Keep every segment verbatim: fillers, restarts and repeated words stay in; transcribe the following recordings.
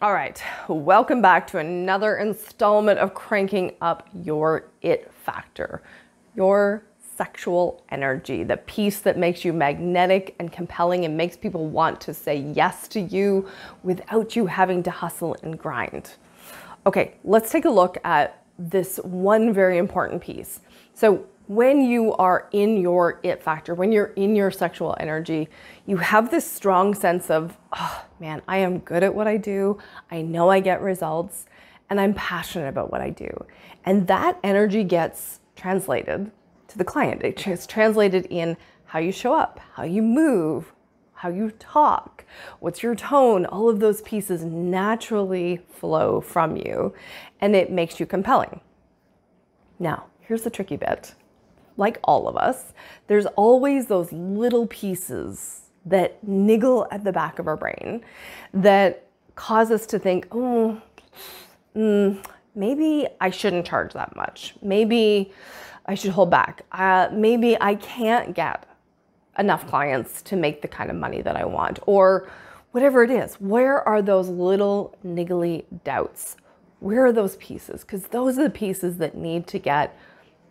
All right, welcome back to another installment of cranking up your it factor, your sexual energy, the piece that makes you magnetic and compelling and makes people want to say yes to you without you having to hustle and grind. Okay, let's take a look at this one very important piece. So when you are in your it factor, when you're in your sexual energy, you have this strong sense of, oh man, I am good at what I do. I know I get results and I'm passionate about what I do. And that energy gets translated to the client. It gets translated in how you show up, how you move, how you talk, what's your tone. All of those pieces naturally flow from you and it makes you compelling. Now, here's the tricky bit. Like all of us, there's always those little pieces that niggle at the back of our brain that cause us to think, oh, mm, maybe I shouldn't charge that much. Maybe I should hold back. Uh, maybe I can't get enough clients to make the kind of money that I want, or whatever it is. Where are those little niggly doubts? Where are those pieces? Because those are the pieces that need to get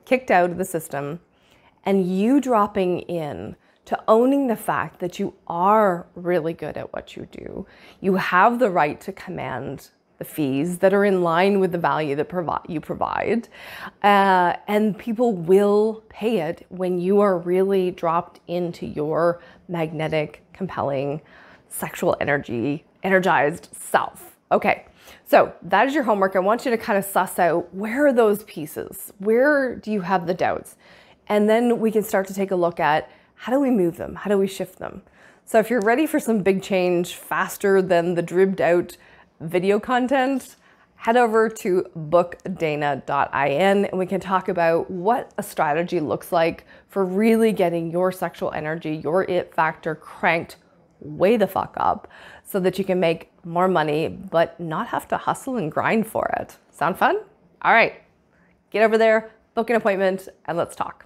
kicked out of the system, and you dropping in to owning the fact that you are really good at what you do. You have the right to command the fees that are in line with the value that provi you provide, uh, and people will pay it when you are really dropped into your magnetic, compelling, sexual energy, energized self. Okay. So that is your homework. I want you to kind of suss out, where are those pieces? Where do you have the doubts? And then we can start to take a look at, how do we move them? How do we shift them? So if you're ready for some big change faster than the dribbed out video content, head over to book dana dot in and we can talk about what a strategy looks like for really getting your sexual energy, your it factor cranked way the fuck up so that you can make more money, but not have to hustle and grind for it. Sound fun? All right, get over there, book an appointment, and let's talk.